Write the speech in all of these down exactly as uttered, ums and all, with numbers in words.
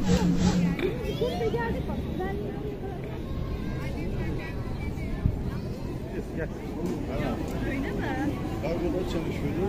Öyle mi? Kargoda çalışıyordu.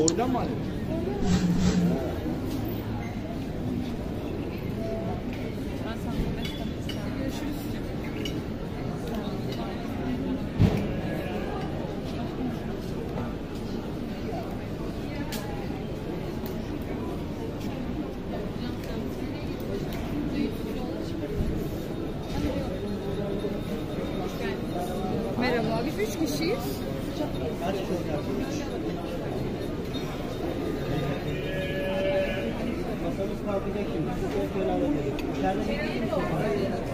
Oradan mı alın? Merhaba, biz üç kişiyiz. Masamız kalkacak şimdi. Çok önemli.